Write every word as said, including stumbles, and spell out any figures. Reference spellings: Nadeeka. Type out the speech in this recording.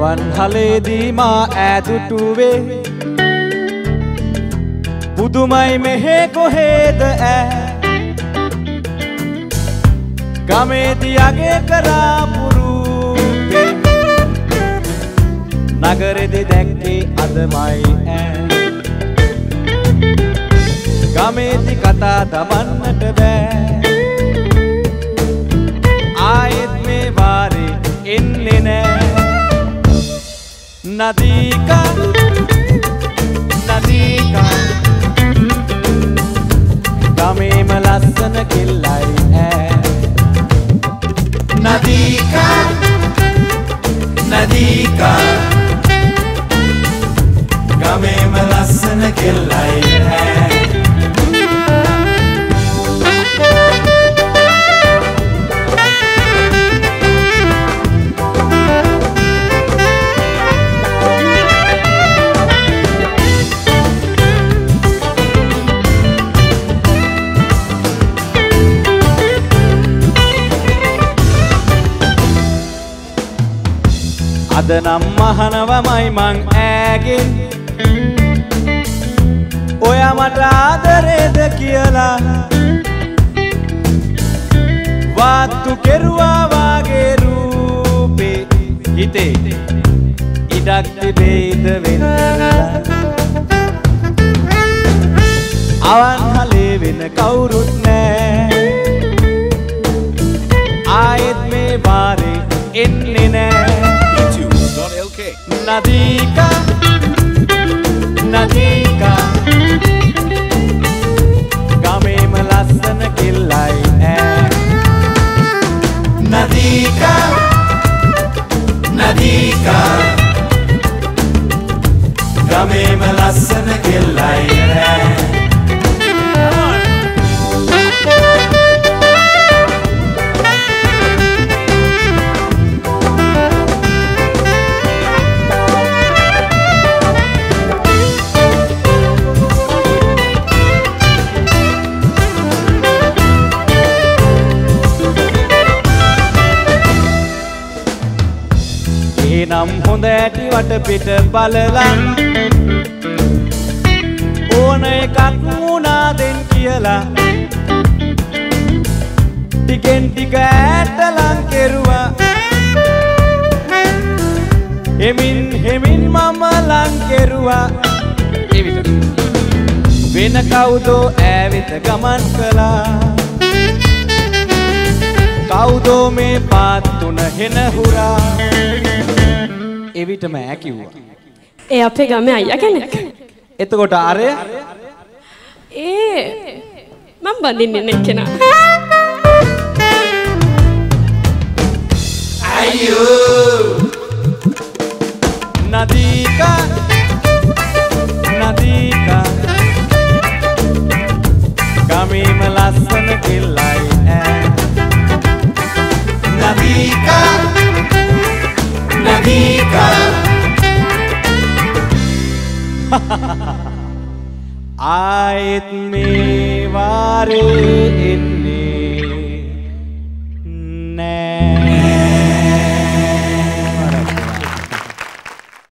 Awan haledi ma adutuve Pudumai mehe kohed ae Gamedi age karapuruke Nagarede dakke adamai ae Gamedi katha damannata ba Aayet me ware enne nae Nadeeka Nadeeka Gamema lassana killai ae Nadeeka Nadeeka Gamema lassana killai ae Adanam mahanawa mai mang agen Oya mata adareda kiyala Wattu keruwa wage roope Hite idak tibeda wenna Awan hale wenna kawuruth nae Aayeth me ware enne nae Nadeeka, Nadeeka, game me lassana killai ae. Nadeeka, Nadeeka, game me lassana killai ae. Nam hond eti wata pita balala Ona ekak una den kiyala Tiken tika ætalan keruwa Hemin hemin mama lan keruwa Wena kawudo æwitha gaman kala Kawudo me paathuna hena hura Evita maya kiwa. Eh apa gamenya ayah kenek? Itu kota are? Eh, mamba dini nekena. Ayo, Nadeeka, Nadeeka, kami melasan kilai. Nadeeka. Nadeeka Aayet me ware in